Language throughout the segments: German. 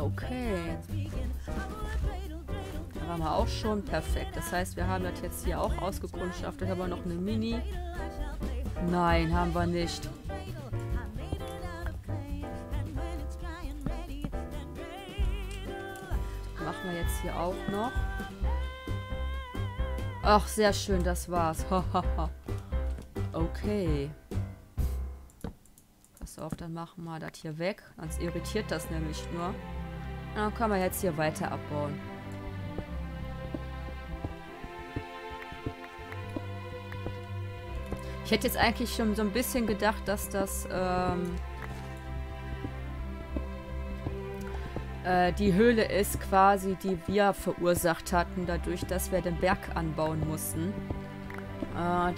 Okay. Da waren wir auch schon perfekt. Das heißt, wir haben das jetzt hier auch ausgekundschaftet. Haben wir noch eine Mini? Nein, haben wir nicht. Machen wir jetzt hier auch noch. Ach, sehr schön, das war's. Okay. Pass auf, dann machen wir das hier weg. Sonst irritiert das nämlich nur. Und dann können wir jetzt hier weiter abbauen. Ich hätte jetzt eigentlich schon so ein bisschen gedacht, dass das die Höhle ist quasi, die wir verursacht hatten, dadurch, dass wir den Berg anbauen mussten.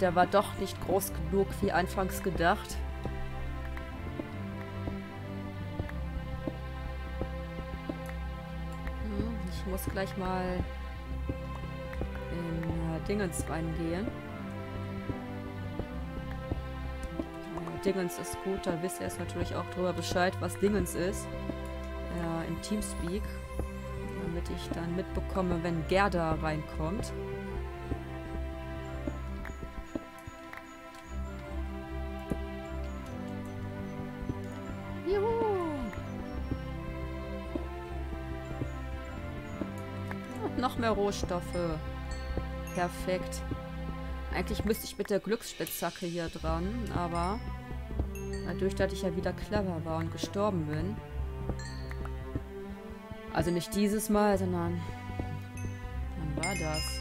Der war doch nicht groß genug, wie anfangs gedacht. Ich muss gleich mal in Dingens reingehen. Dingens ist gut, da wisst ihr jetzt natürlich auch drüber Bescheid, was Dingens ist. Im TeamSpeak, damit ich dann mitbekomme, wenn Gerda reinkommt. Juhu! Und noch mehr Rohstoffe. Perfekt. Eigentlich müsste ich mit der Glücksspitzhacke hier dran, aber dadurch, dass ich ja wieder clever war und gestorben bin. Also nicht dieses Mal, sondern... Wann war das?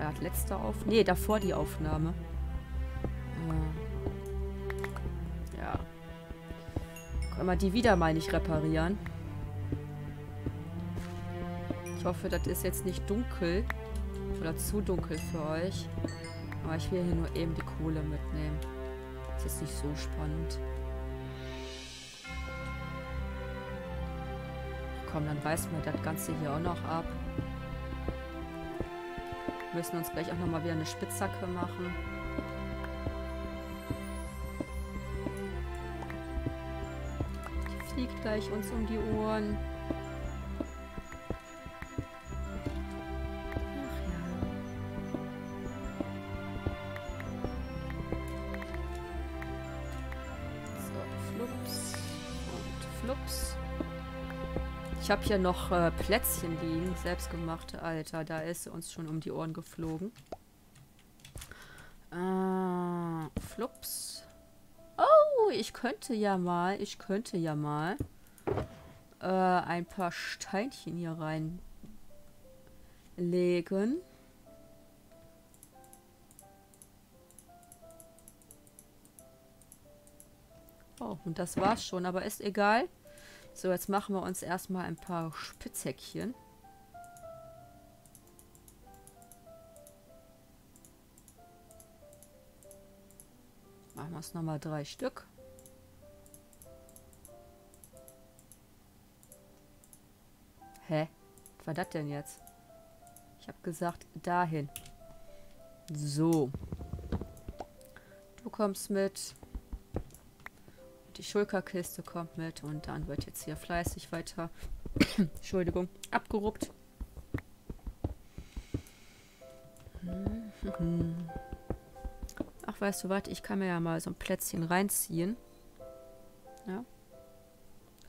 War das letzte Aufnahme? Nee, davor die Aufnahme. Ja. Können wir die wieder mal nicht reparieren? Ich hoffe, das ist jetzt nicht dunkel. Oder zu dunkel für euch. Aber ich will hier nur eben die Kohle mitnehmen. Das ist nicht so spannend. Komm, dann reißen wir das Ganze hier auch noch ab. Wir müssen uns gleich auch nochmal wieder eine Spitzhacke machen. Die fliegt gleich uns um die Ohren. Ich habe hier noch Plätzchen liegen, selbstgemachte. Alter, da ist uns schon um die Ohren geflogen. Flups. Oh, ich könnte ja mal ein paar Steinchen hier reinlegen. Oh, und das war's schon, aber ist egal. So, jetzt machen wir uns erstmal ein paar Spitzhäckchen. Machen wir es nochmal 3 Stück. Hä? Was war das denn jetzt? Ich habe gesagt, dahin. So. Du kommst mit... Die Schulkerkiste kommt mit und dann wird jetzt hier fleißig weiter Entschuldigung, abgeruppt. Ach, weißt du was? Ich kann mir ja mal so ein Plätzchen reinziehen. Ja.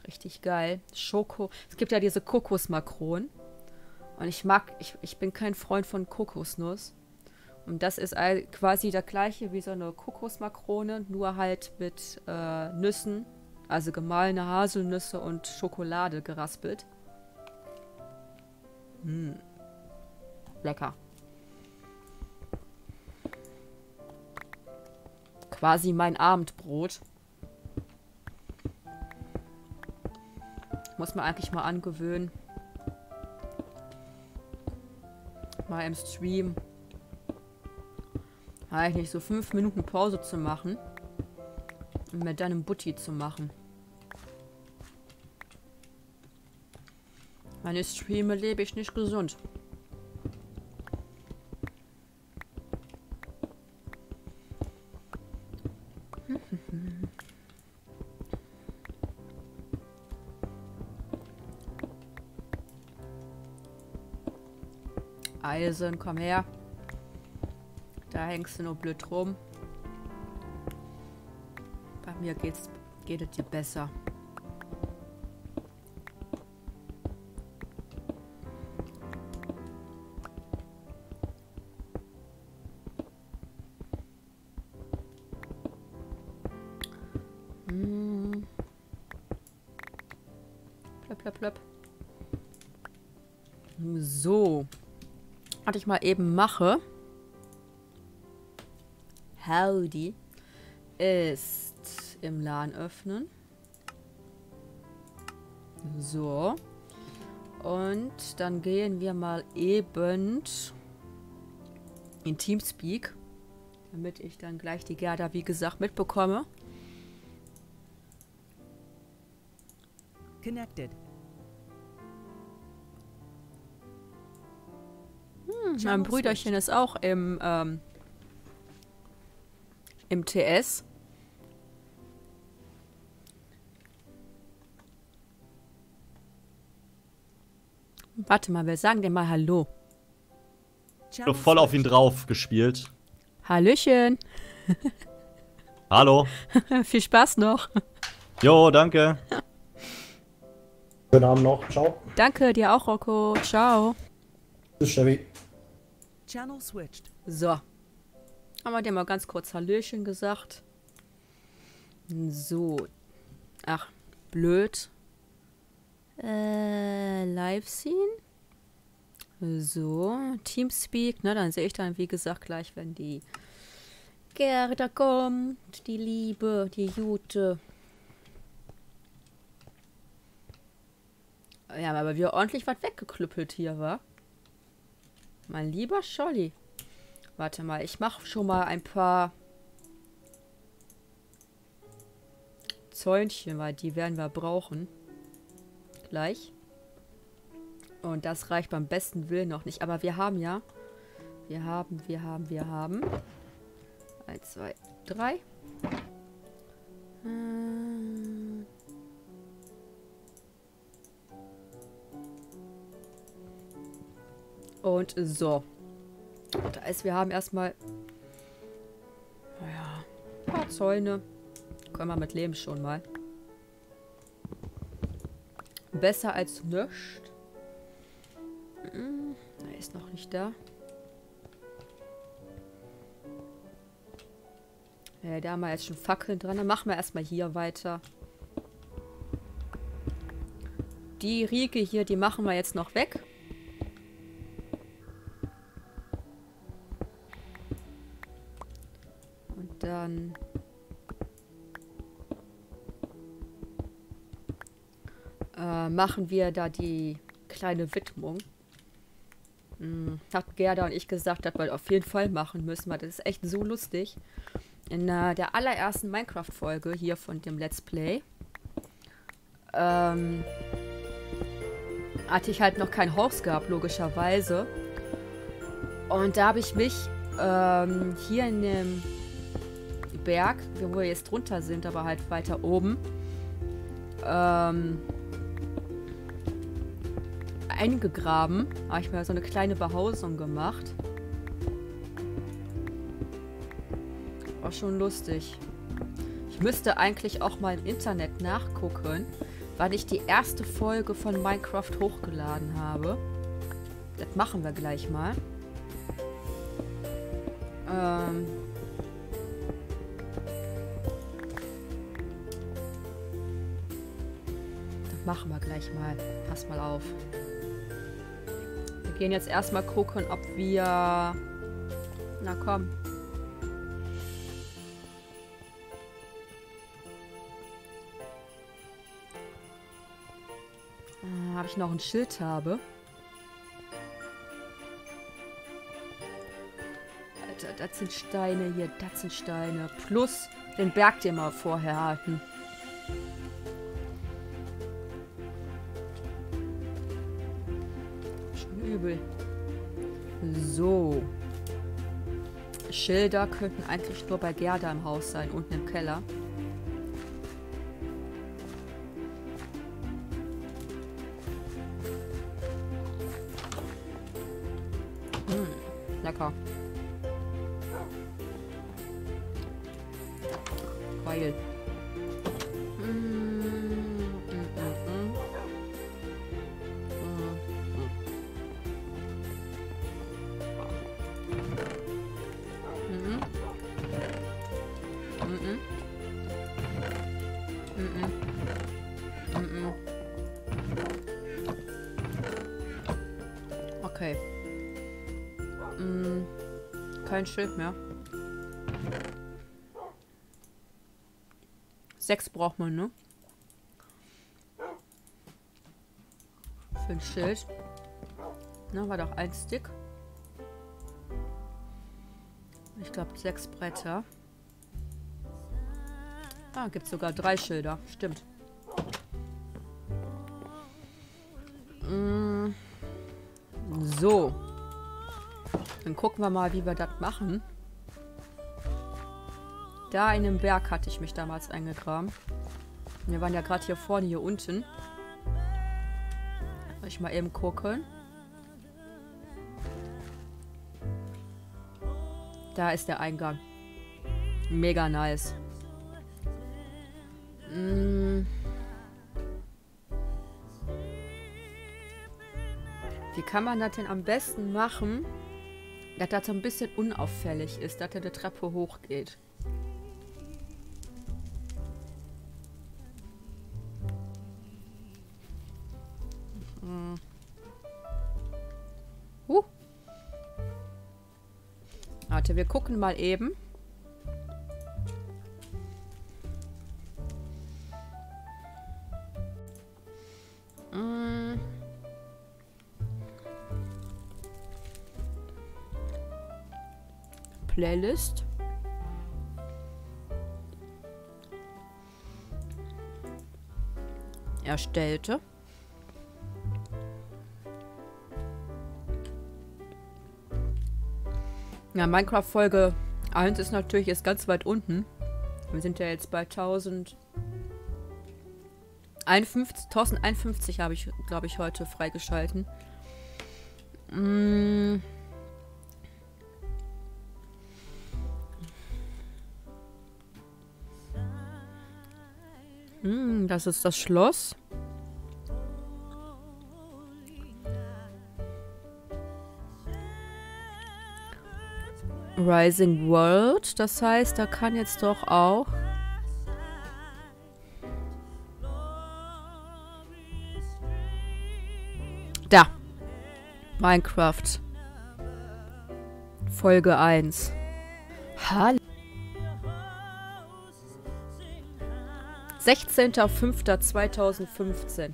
Richtig geil. Schoko. Es gibt ja diese Kokosmakronen. Und ich bin kein Freund von Kokosnuss. Und das ist quasi der gleiche wie so eine Kokosmakrone, nur halt mit Nüssen, also gemahlene Haselnüsse und Schokolade geraspelt. Lecker. Quasi mein Abendbrot. Muss man eigentlich mal angewöhnen. Mal im Stream. Eigentlich so 5 Minuten Pause zu machen und mir dann einen Butti zu machen. Wenn ich streame, lebe ich nicht gesund. Eisen, komm her. Da hängst du nur blöd rum. Bei mir geht es dir besser. So, was ich mal eben mache, howdy, ist im LAN öffnen. So, und dann gehen wir mal eben in TeamSpeak, damit ich dann gleich die Gerda, wie gesagt, mitbekomme. Connected. Mein Brüderchen ist auch im TS. Warte mal, wir sagen dem mal Hallo. Ich habe voll auf ihn drauf gespielt. Hallöchen. Hallo. Viel Spaß noch. Jo, danke. Schönen Abend noch. Ciao. Danke, dir auch, Rocco. Ciao. Tschüss, Chevy. Channel switched. So. Haben wir dir mal ganz kurz Hallöchen gesagt. So. Ach, blöd. Live-Scene. So. TeamSpeak. Ne, dann sehe ich dann, wie gesagt, gleich, wenn die Gerda kommt. Die Liebe, die Jute. Ja, aber wir haben ordentlich was weggeklüppelt hier, wa? Mein lieber Scholli. Warte mal, ich mache schon mal ein paar Zäunchen, weil die werden wir brauchen. Gleich. Und das reicht beim besten Willen noch nicht. Aber wir haben ja... Wir haben... 1, 2, 3. Und so. Da ist, wir haben erstmal, naja, ein paar Zäune. Können wir mit leben schon mal. Besser als nichts. Er ist noch nicht da. Ja, da haben wir jetzt schon Fackeln dran. Dann machen wir erstmal hier weiter. Die Rieke hier, die machen wir jetzt noch weg. Dann machen wir da die kleine Widmung. Hat Gerda und ich gesagt, dass wir auf jeden Fall machen müssen, weil das ist echt so lustig. In der allerersten Minecraft-Folge hier von dem Let's Play hatte ich halt noch kein Haus gehabt, logischerweise. Und da habe ich mich hier in dem Berg, wo wir jetzt drunter sind, aber halt weiter oben, eingegraben. Habe ich mir so eine kleine Behausung gemacht. War schon lustig. Ich müsste eigentlich auch mal im Internet nachgucken, wann ich die erste Folge von Minecraft hochgeladen habe. Das machen wir gleich mal. Machen wir gleich mal. Pass mal auf. Wir gehen jetzt erstmal gucken, ob wir... Na komm. Habe ich noch ein Schild habe? Alter, das sind Steine hier. Das sind Steine. Plus den Berg, den wir vorher hatten. So. Schilder könnten eigentlich nur bei Gerda im Haus sein, unten im Keller. Lecker. Geil. Okay. Kein Schild mehr. 6 braucht man, ne? Für ein Schild. Na, war doch ein Stick. Ich glaube 6 Bretter. Ah, gibt es sogar 3 Schilder. Stimmt. So. Dann gucken wir mal, wie wir das machen. Da in dem Berg hatte ich mich damals eingegraben. Wir waren ja gerade hier vorne, hier unten. Soll ich mal eben gucken. Da ist der Eingang. Mega nice. Wie kann man das denn am besten machen, dass das so ein bisschen unauffällig ist, dass er die Treppe hochgeht? Warte, wir gucken mal eben. Playlist. Erstellte. Ja, Minecraft Folge 1 ist natürlich jetzt ganz weit unten. Wir sind ja jetzt bei 1051 habe ich, glaube ich, heute freigeschalten. Das ist das Schloss. Rising World. Das heißt, da kann jetzt doch auch... Da. Minecraft. Folge 1. Hallo. 16.05.2015.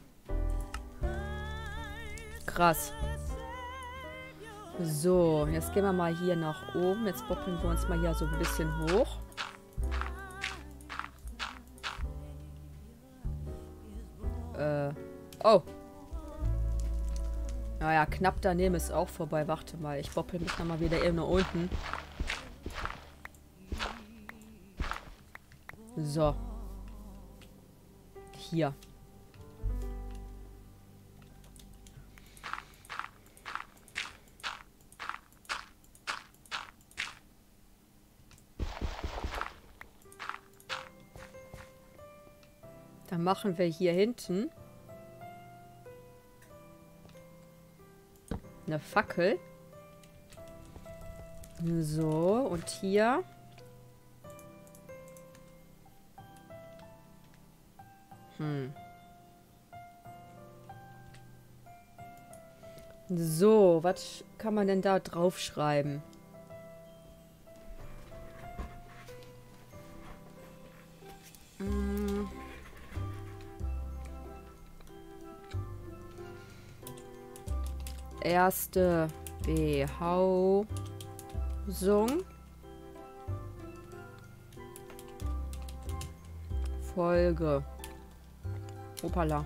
Krass. So, jetzt gehen wir mal hier nach oben. Jetzt boppeln wir uns mal hier so ein bisschen hoch. Oh. Naja, knapp daneben ist auch vorbei. Warte mal, ich boppel mich nochmal wieder eben nach unten. So. Hier. Dann machen wir hier hinten eine Fackel. So, und hier... So, was kann man denn da drauf schreiben? Erste Behausung. Folge. Hoppala.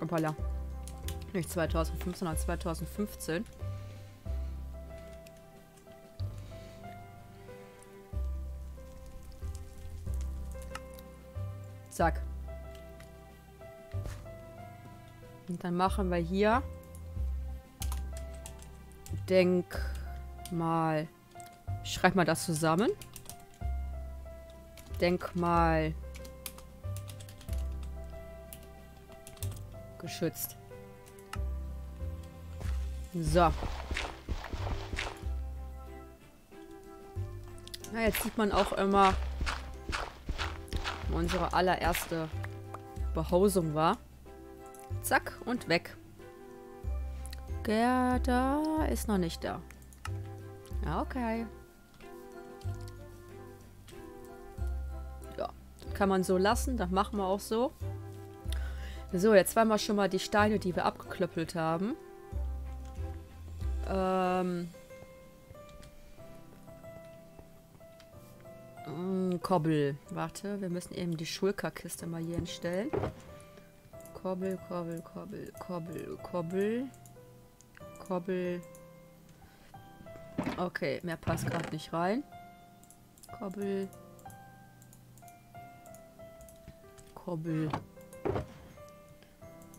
Hoppala. Nicht 2015, sondern 2015. Zack. Und dann machen wir hier Denkmal. Schreib mal das zusammen. Denkmal geschützt. So. Na, jetzt sieht man auch immer, wo unsere allererste Behausung war. Zack und weg. Gerda ist noch nicht da. Ja, okay. Ja, kann man so lassen. Das machen wir auch so. So, jetzt waren wir schon mal die Steine, die wir abgeklöppelt haben. Kobbel. Warte, wir müssen eben die Schulkerkiste mal hier hinstellen. Kobbel, Kobbel, Kobbel, Kobbel, Kobbel. Kobbel. Okay, mehr passt gerade nicht rein. Kobbel. Kobbel.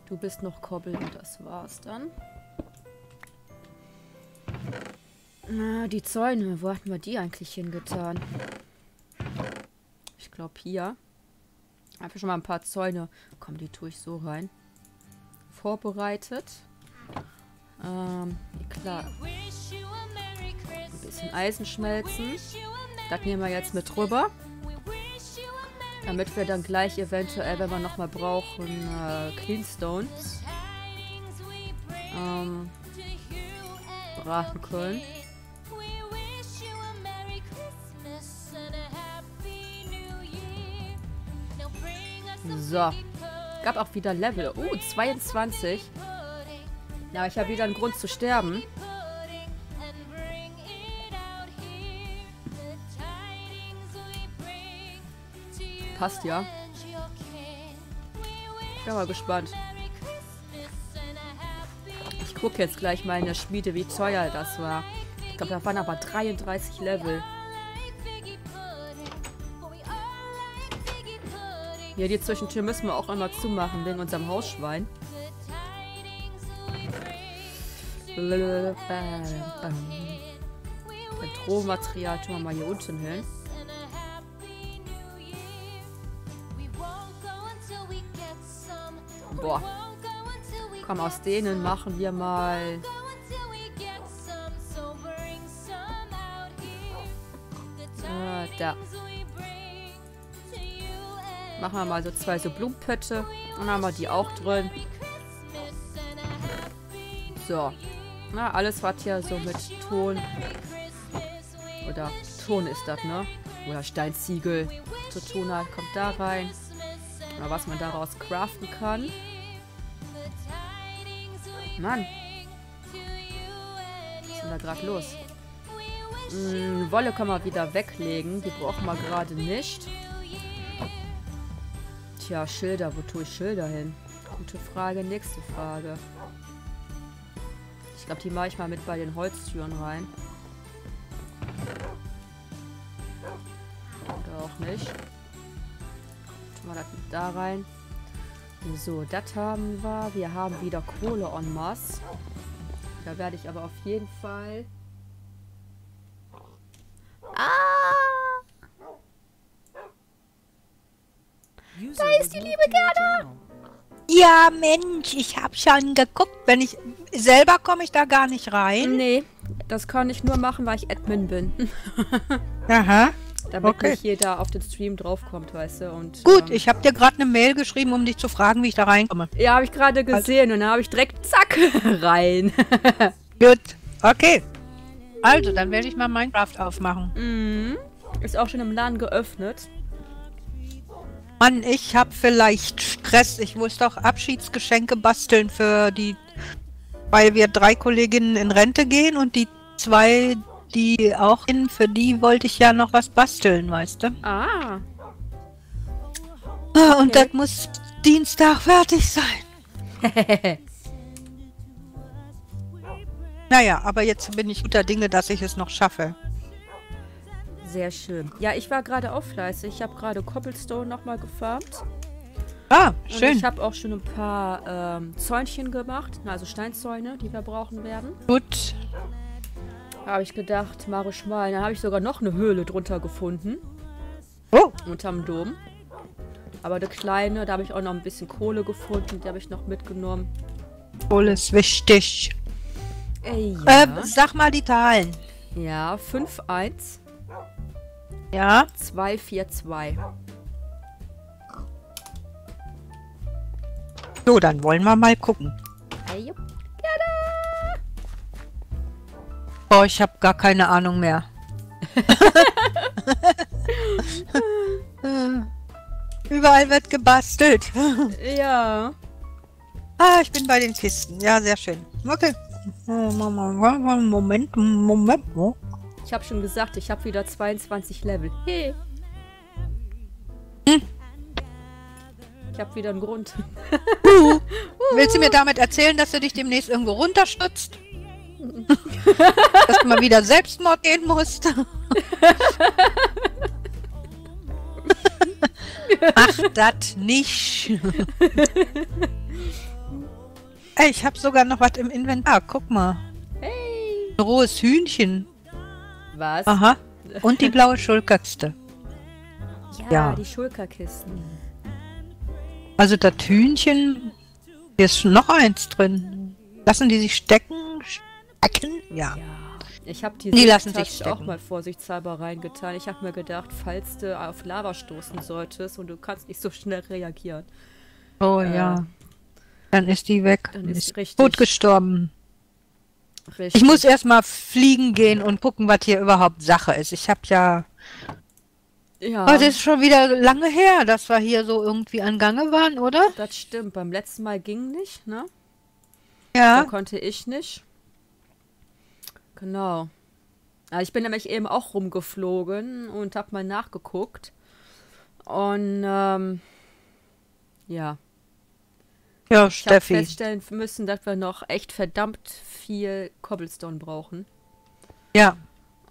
Du bist noch Kobbel und das war's dann. Na, die Zäune, wo hatten wir die eigentlich hingetan? Ich glaube hier. Einfach schon mal ein paar Zäune. Komm, die tue ich so rein. Vorbereitet. Klar. Ein bisschen Eisen schmelzen. Das nehmen wir jetzt mit rüber. Damit wir dann gleich eventuell, wenn wir nochmal brauchen, Cleanstone braten können. So. Gab auch wieder Level. 22. Ja, ich habe wieder einen Grund zu sterben. Passt ja. Ich bin mal gespannt. Ich gucke jetzt gleich mal in der Schmiede, wie teuer das war. Ich glaube, da waren aber 33 Level. Ja, die Zwischentür müssen wir auch immer zumachen, wegen unserem Hausschwein. Das Rohmaterial tun wir mal hier unten hin. Boah. Komm, aus denen machen wir mal... Da. Machen wir mal so zwei so Blumenpötte. Und dann haben wir die auch drin. So. Na, alles was hier so mit Ton... Oder Ton ist das, ne? Oder Steinziegel zu tun hat, kommt da rein. Oder was man daraus craften kann. Mann. Was ist denn da gerade los? Wolle kann man wieder weglegen. Die brauchen wir gerade nicht. Tja, Schilder. Wo tue ich Schilder hin? Gute Frage, nächste Frage. Ich glaube, die mache ich mal mit bei den Holztüren rein. Oder auch nicht. Tun wir das da rein. So, das haben wir. Wir haben wieder Kohle en masse. Da werde ich aber auf jeden Fall... Da ist die liebe Gerda! Ja, Mensch, ich habe schon geguckt. Wenn ich selber komme, ich da gar nicht rein. Nee, das kann ich nur machen, weil ich Admin bin. Aha. Damit okay. Nicht jeder auf den Stream draufkommt, weißt du. Und, gut, ich habe dir gerade eine Mail geschrieben, um dich zu fragen, wie ich da reinkomme. Ja, habe ich gerade gesehen und da habe ich direkt zack rein. Gut, okay. Also, dann werde ich mal Minecraft aufmachen. Mhm. Ist auch schon im Laden geöffnet. Mann, ich hab vielleicht Stress. Ich muss doch Abschiedsgeschenke basteln für die... Weil wir 3 Kolleginnen in Rente gehen und die 2, die auch in... Für die wollte ich ja noch was basteln, weißt du? Ah. Okay. Und das muss Dienstag fertig sein. Naja, aber jetzt bin ich guter Dinge, dass ich es noch schaffe. Sehr schön. Ja, ich war gerade auch fleißig. Ich habe gerade Cobblestone nochmal gefarmt. Ah, schön. Und ich habe auch schon ein paar Zäunchen gemacht, also Steinzäune, die wir brauchen werden. Gut. Habe ich gedacht, mache ich mal. Dann habe ich sogar noch eine Höhle drunter gefunden. Oh. Unterm Dom. Aber eine kleine, da habe ich auch noch ein bisschen Kohle gefunden, die habe ich noch mitgenommen. Kohle ist wichtig. Ja. Sag mal die Zahlen. Ja, 5-1. Ja. 2-4-2. So, dann wollen wir mal gucken. Ja, Gerda! Oh, ich habe gar keine Ahnung mehr. Überall wird gebastelt. Ja. Ah, ich bin bei den Kisten. Ja, sehr schön. Okay. Moment, Moment. Ich habe schon gesagt, ich habe wieder 22 Level. Hey. Hm. Ich habe wieder einen Grund. Willst du mir damit erzählen, dass du dich demnächst irgendwo runterstützt? Dass du mal wieder Selbstmord gehen musst? Mach das nicht. Ey, ich habe sogar noch was im Inventar. Guck mal. Hey. Ein rohes Hühnchen. Was? Aha. Und die blaue Schulkerkiste. Ja, die Schulkerkisten. Also das Hühnchen, hier ist noch eins drin. Lassen die sich stecken? Stecken? Ja. Ich habe die lassen sich auch mal vorsichtshalber reingetan. Ich habe mir gedacht, falls du auf Lava stoßen solltest und du kannst nicht so schnell reagieren. Oh ja. Dann ist die weg. Dann ist richtig tot gestorben. Richtig. Ich muss erstmal fliegen gehen und gucken, was hier überhaupt Sache ist. Ich habe ja... Ja. Oh, das ist schon wieder lange her, dass wir hier so irgendwie an Gange waren, oder? Das stimmt. Beim letzten Mal ging nicht, ne? Ja. Da konnte ich nicht. Genau. Also ich bin nämlich eben auch rumgeflogen und habe mal nachgeguckt. Und, ja. Ja, ich Steffi. Ich habe feststellen müssen, dass wir noch echt verdammt viel Cobblestone brauchen. Ja.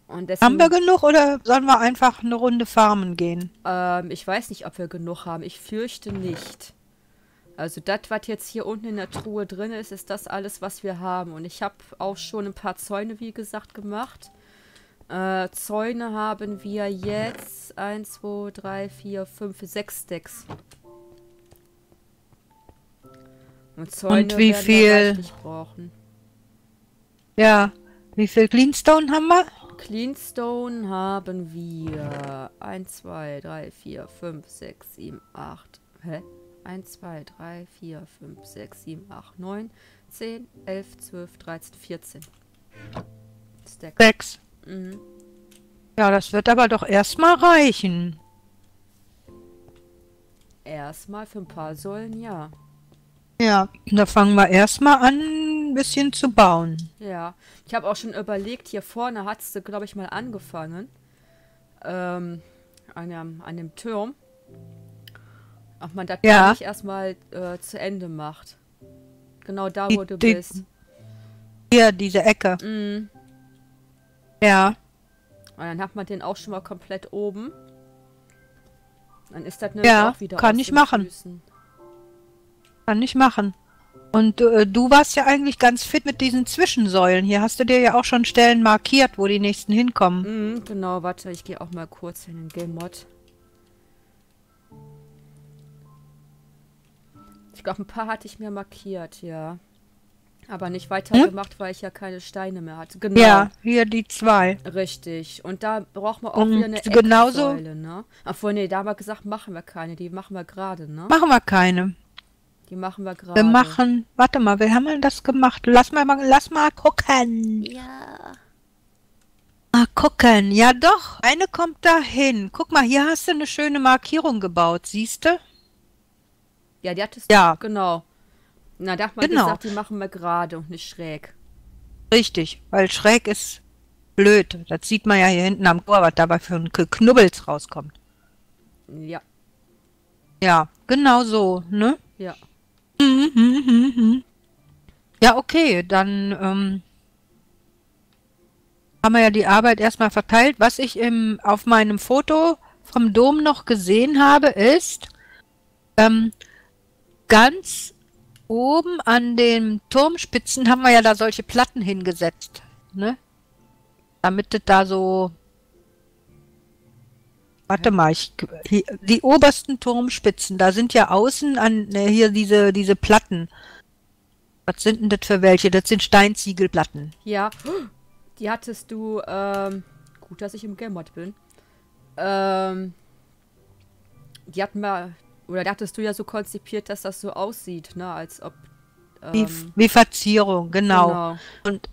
Und deswegen, haben wir genug oder sollen wir einfach eine Runde farmen gehen? Ich weiß nicht, ob wir genug haben. Ich fürchte nicht. Also das, was jetzt hier unten in der Truhe drin ist, ist das alles, was wir haben. Und ich habe auch schon ein paar Zäune, wie gesagt, gemacht. Zäune haben wir jetzt 1, 2, 3, 4, 5, 6 Stacks. Und Zäune und wie werden viel? Wir reichlich brauchen. Ja, wie viel Cleanstone haben wir? Cleanstone haben wir 1, 2, 3, 4, 5, 6, 7, 8. Hä? 1, 2, 3, 4, 5, 6, 7, 8, 9, 10, 11, 12, 13, 14. Stack. 6. Mhm. Ja, das wird aber doch erstmal reichen. Erstmal für ein paar Säulen, ja. Ja, da fangen wir erstmal an, ein bisschen zu bauen. Ja, ich habe auch schon überlegt, hier vorne hat es, glaube ich, mal angefangen. An dem Turm. Ob man das ja nicht erstmal zu Ende macht. Genau da, wo du bist. Hier, diese Ecke. Mhm. Ja. Und dann hat man den auch schon mal komplett oben. Dann ist das nämlich auch wieder kann ich machen. Füßen. Kann ich machen. Und du warst ja eigentlich ganz fit mit diesen Zwischensäulen. Hier hast du dir ja auch schon Stellen markiert, wo die nächsten hinkommen. Mhm, genau, warte, ich gehe auch mal kurz in den Game Mod. Ich glaube, ein paar hatte ich mir markiert, ja. Aber nicht weitergemacht, weil ich ja keine Steine mehr hatte. Genau. Ja, hier die 2. Richtig. Und da brauchen wir auch wieder eine Ecksäule, ne? Obwohl, nee, da haben wir gesagt, machen wir keine. Die machen wir gerade, ne? Machen wir keine. Die machen wir gerade. Wir machen... Warte mal, wir haben das gemacht. Lass mal gucken. Ja. Mal gucken. Ja doch, eine kommt dahin. Guck mal, hier hast du eine schöne Markierung gebaut, siehst du? Ja, die hattest du. Ja. Genau. Na, da hat man gesagt, die machen wir gerade und nicht schräg. Richtig, weil schräg ist blöd. Das sieht man ja hier hinten am Ohr, was dabei für ein Knubbels rauskommt. Ja. Ja, genau so, ne? Ja. Ja, okay, dann haben wir ja die Arbeit erstmal verteilt. Was ich auf meinem Foto vom Dom noch gesehen habe, ist, ganz oben an den Turmspitzen haben wir ja da solche Platten hingesetzt, ne? Damit das da so... Warte mal, die obersten Turmspitzen, da sind ja außen an hier diese Platten. Was sind denn das für welche? Das sind Steinziegelplatten. Ja, die hattest du, gut, dass ich im Game-Mod bin. Die hatten wir, oder die hattest du ja so konzipiert, dass das so aussieht, ne, als ob... wie Verzierung, genau. Und,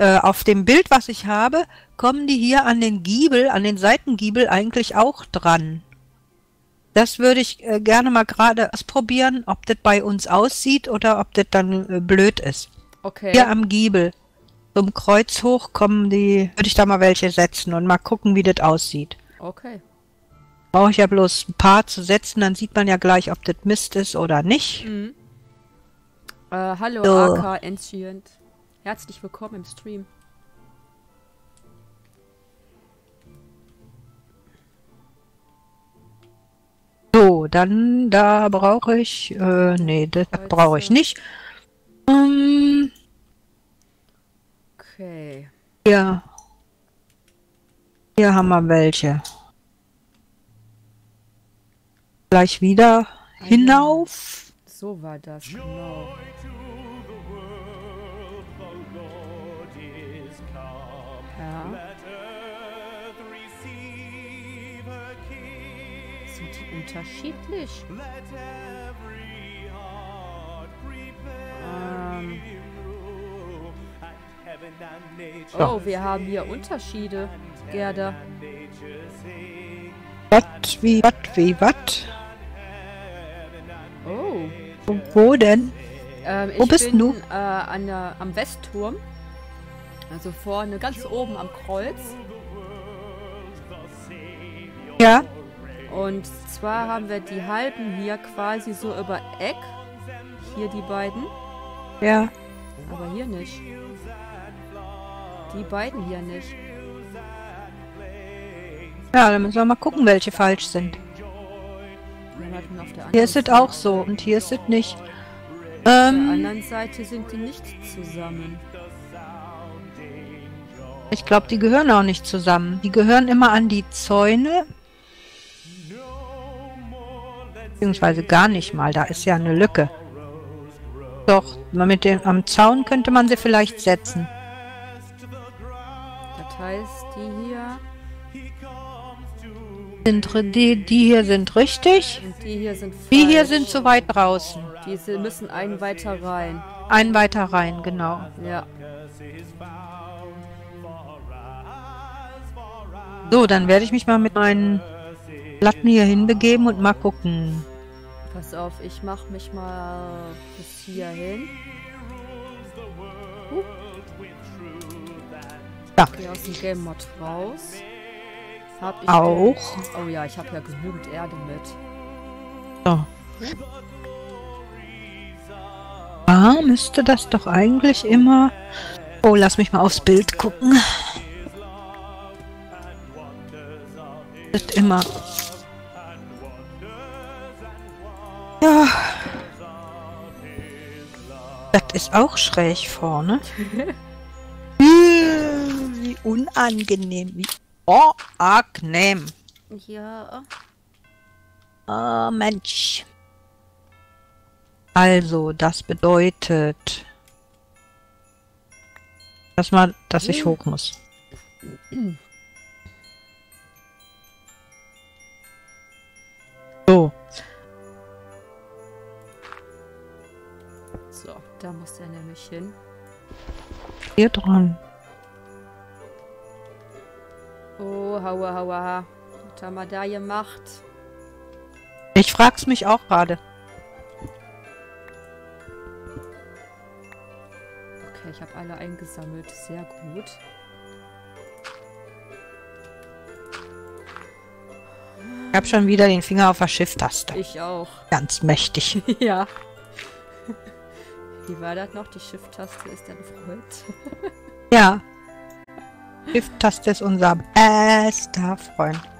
auf dem Bild, was ich habe, kommen die hier an den Giebel, an den Seitengiebel eigentlich auch dran. Das würde ich gerne mal gerade ausprobieren, ob das bei uns aussieht oder ob das dann blöd ist. Okay. Hier am Giebel zum Kreuz hoch kommen die, würde ich da mal welche setzen und mal gucken, wie das aussieht. Okay. Brauche ich ja bloß ein paar zu setzen, dann sieht man ja gleich, ob das Mist ist oder nicht. Mhm. Hallo, so. AK Ancient. Herzlich willkommen im Stream. So, dann, da brauche ich, nee, das brauche ich nicht. Okay. Ja. Hier haben wir welche. Gleich wieder hinauf. So war das, genau. Unterschiedlich. Oh, wir haben hier Unterschiede, Gerda. Wat, wie, wat, wie, wat? Oh. Wo denn? Wo bist du? Am Westturm. Also vorne, ganz oben am Kreuz. Ja. Und zwar haben wir die halben hier quasi so über Eck. Hier die beiden. Ja. Aber hier nicht. Die beiden hier nicht. Ja, dann müssen wir mal gucken, welche falsch sind. Hier ist es auch so und hier ist es nicht. Auf der anderen Seite sind die nicht zusammen. Ich glaube, die gehören auch nicht zusammen. Die gehören immer an die Zäune. Beziehungsweise gar nicht mal, da ist ja eine Lücke. Doch, mit dem am Zaun könnte man sie vielleicht setzen. Das heißt, die hier sind richtig. Und die hier sind falsch. Die hier sind zu weit draußen. Diese müssen einen weiter rein. Einen weiter rein, genau. Ja. So, dann werde ich mich mal mit meinen Platten hier hinbegeben und mal gucken. Pass auf, ich mach mich mal bis hier hin. Da. Ich geh aus dem Game Mod raus. Hab ich auch. Oh ja, ich habe ja genügend Erde mit. So. Hm? Ah, müsste das doch eigentlich immer... Oh, lass mich mal aufs Bild gucken. Das immer... Ja. Das ist auch schräg vorne. Wie unangenehm. Wie unangenehm. Ja. Oh, Mensch. Also, das bedeutet, dass ich hoch muss. So. Da muss er nämlich hin. Hier dran. Oh, haua, haua. Was haben wir da gemacht? Ich frag's mich auch gerade. Okay, ich habe alle eingesammelt. Sehr gut. Ich habe schon wieder den Finger auf der Shift-Taste. Ich auch. Ganz mächtig. Ja. Wie war das noch? Die Shift-Taste ist dein Freund. Ja. Shift-Taste ist unser bester Freund.